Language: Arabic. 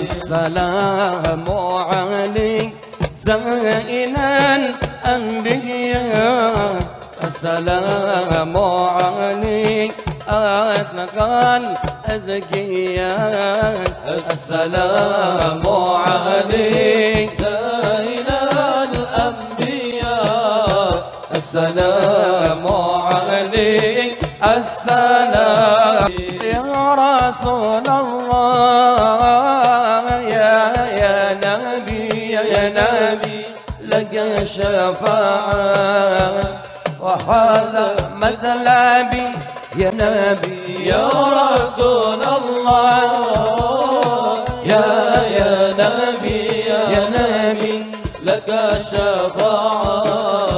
السلام عليك زائن الأنبياء السلام عليك أتقى الأذكياء السلام عليك زائن الأنبياء السلام عليك السلام يا رسول الله يا نبي يا نبي لك شفاعة وهذا مذلبي يا نبي يا رسول الله يا نبي لك شفاعة